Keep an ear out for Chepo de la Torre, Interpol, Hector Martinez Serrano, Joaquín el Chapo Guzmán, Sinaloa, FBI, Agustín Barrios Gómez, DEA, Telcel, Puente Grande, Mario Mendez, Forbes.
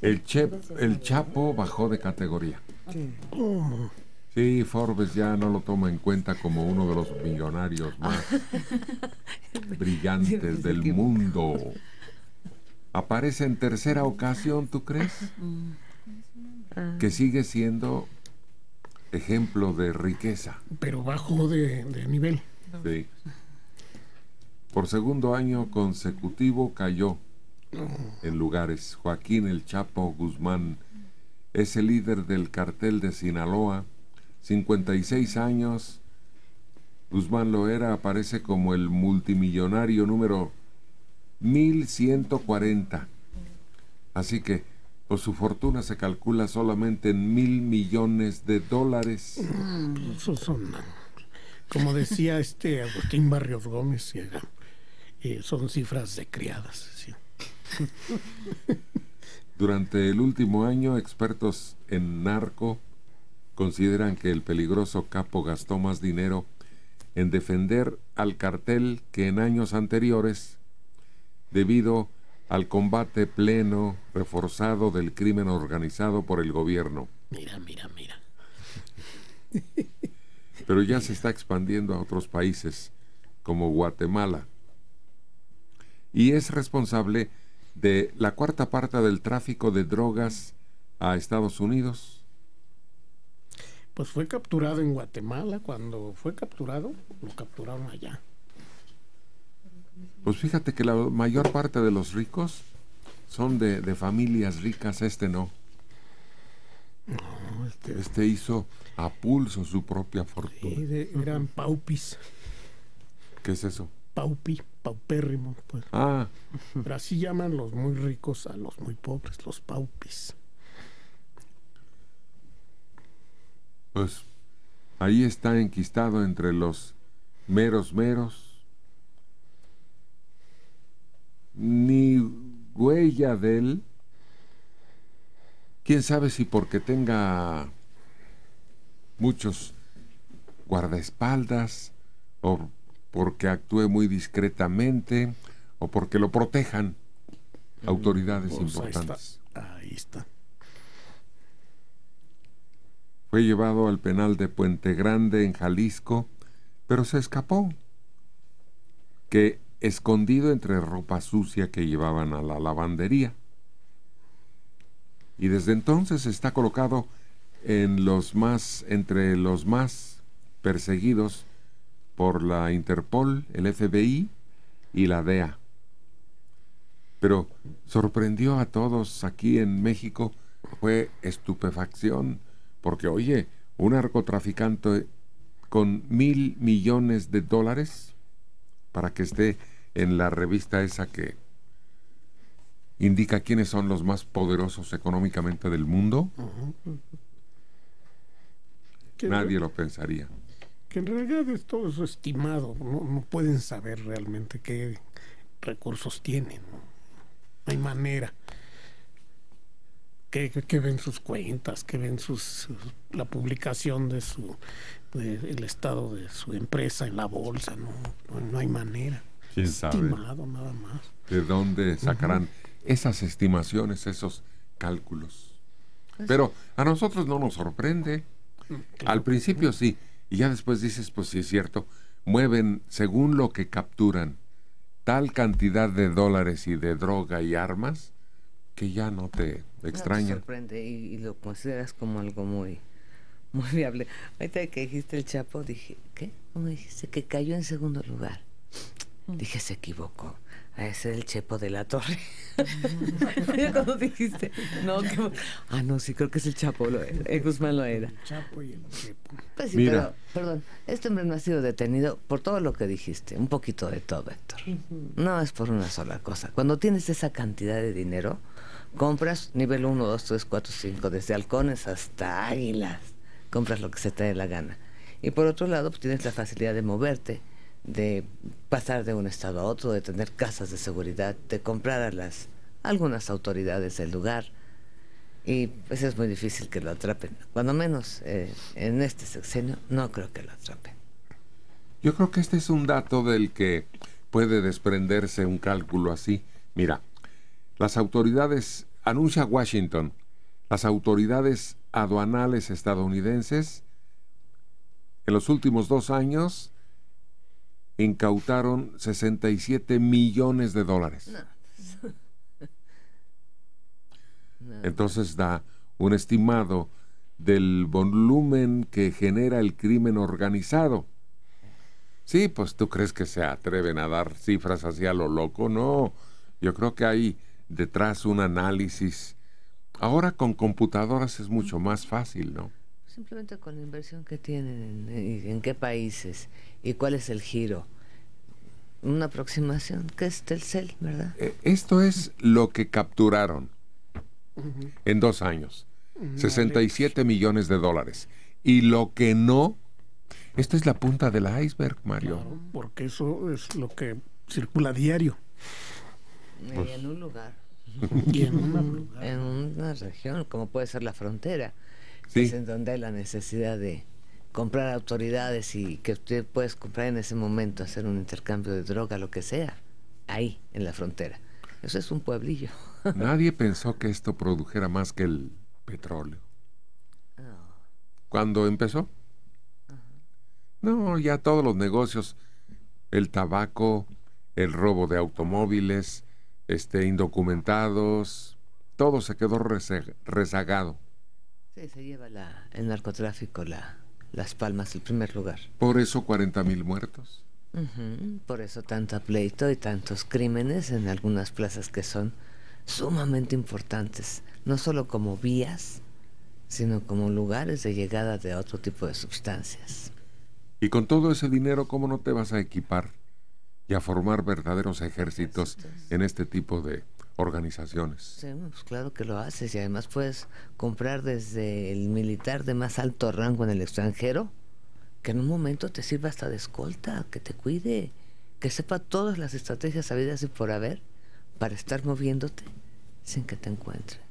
El Chapo bajó de categoría. Sí, Forbes ya no lo toma en cuenta como uno de los millonarios más brillantes del mundo. Aparece en tercera ocasión, ¿tú crees? Que sigue siendo ejemplo de riqueza. Pero bajo de nivel. Sí. Por segundo año consecutivo cayó en lugares. Joaquín el Chapo Guzmán es el líder del cartel de Sinaloa, 56 años. Guzmán Loera aparece como el multimillonario número 1140. Así que pues, su fortuna se calcula solamente en $1.000 millones. Esos son, como decía Agustín Barrios Gómez, son cifras de criadas. Sí. Durante el último año, expertos en narco consideran que el peligroso capo gastó más dinero en defender al cartel que en años anteriores, debido al combate pleno, reforzado del crimen organizado por el gobierno. Mira. Pero ya se está expandiendo a otros países, como Guatemala, y es responsable de la cuarta parte del tráfico de drogas a Estados Unidos. Pues fue capturado en Guatemala. Cuando fue capturado, lo capturaron allá. Pues fíjate que la mayor parte de los ricos son de familias ricas. Este hizo a pulso su propia fortuna. Eran paupis. ¿Qué es eso? Paupi, paupérrimo, pues. Ah. Pero así llaman los muy ricos a los muy pobres, los paupis. Pues ahí está enquistado entre los meros. Ni huella de él. Quién sabe si porque tenga muchos guardaespaldas, o porque actúe muy discretamente, o porque lo protejan autoridades importantes. Ahí está. Fue llevado al penal de Puente Grande en Jalisco, pero se escapó, que escondido entre ropa sucia que llevaban a la lavandería. Y desde entonces está colocado entre los más perseguidos por la Interpol, el FBI y la DEA. Pero sorprendió a todos aquí en México, fue estupefacción, porque oye, un narcotraficante con $1.000 millones para que esté en la revista esa que indica quiénes son los más poderosos económicamente del mundo. Nadie lo pensaría. Que en realidad es todo eso estimado, no pueden saber realmente qué recursos tienen, no hay manera. Que ven sus cuentas, que ven la publicación del estado de su empresa en la bolsa, no hay manera. ¿Quién sabe? Estimado nada más. ¿De dónde sacarán esas estimaciones, esos cálculos? Pero a nosotros no nos sorprende. Claro. Al principio sí. Y ya después dices, pues sí es cierto, mueven según lo que capturan tal cantidad de dólares y de droga y armas que ya no te extraña. No te sorprende y lo consideras como algo muy, muy viable. Ahorita que dijiste el Chapo, dije, ¿qué? ¿Cómo dijiste? Que cayó en segundo lugar. Dije, se equivocó. Ese es el Chepo de la Torre. Cuando dijiste, no, que... Ah, no, sí, creo que es el Chapo, el Guzmán Loera. El Chapo y el Chepo. Pues sí, mira. Pero, perdón, este hombre no ha sido detenido por todo lo que dijiste, un poquito de todo, Héctor. No es por una sola cosa. Cuando tienes esa cantidad de dinero, compras nivel 1, 2, 3, 4, 5, desde halcones hasta águilas, compras lo que se te dé la gana. Y por otro lado, pues, tienes la facilidad de moverte, de pasar de un estado a otro, de tener casas de seguridad, de comprar a algunas autoridades del lugar, y pues es muy difícil que lo atrapen. Cuando menos en este sexenio no creo que lo atrapen. Yo creo que este es un dato del que puede desprenderse un cálculo así. Mira, las autoridades Anuncia Washington, las autoridades aduanales estadounidenses en los últimos 2 años incautaron 67 millones de dólares. Entonces da un estimado del volumen que genera el crimen organizado. Sí, pues tú crees que se atreven a dar cifras así a lo loco. No, yo creo que hay detrás un análisis. Ahora con computadoras es mucho más fácil, ¿no? Simplemente con la inversión que tienen, en qué países y cuál es el giro. Una aproximación, que es Telcel, ¿verdad? Esto es lo que capturaron en 2 años. 67 millones de dólares. Y lo que no, esto es la punta del iceberg, Mario. Claro, porque eso es lo que circula diario. Pues. Y en un lugar. Y en una región, como puede ser la frontera, sí, es en donde hay la necesidad de comprar autoridades y que usted puedes comprar en ese momento, hacer un intercambio de droga, lo que sea, ahí, en la frontera. Eso es un pueblillo. Nadie pensó que esto produjera más que el petróleo. Oh. ¿Cuándo empezó? Uh-huh. No, ya todos los negocios, el tabaco, el robo de automóviles, indocumentados, todo se quedó rezagado. Sí, se lleva el narcotráfico las palmas, el primer lugar. Por eso 40,000 muertos. Uh-huh. Por eso tanto pleito y tantos crímenes en algunas plazas que son sumamente importantes, no solo como vías, sino como lugares de llegada de otro tipo de sustancias. Y con todo ese dinero, ¿cómo no te vas a equipar y a formar verdaderos ejércitos en este tipo de organizaciones? Sí, pues claro que lo haces, y además puedes comprar desde el militar de más alto rango en el extranjero, que en un momento te sirva hasta de escolta, que te cuide, que sepa todas las estrategias habidas y por haber para estar moviéndote sin que te encuentre.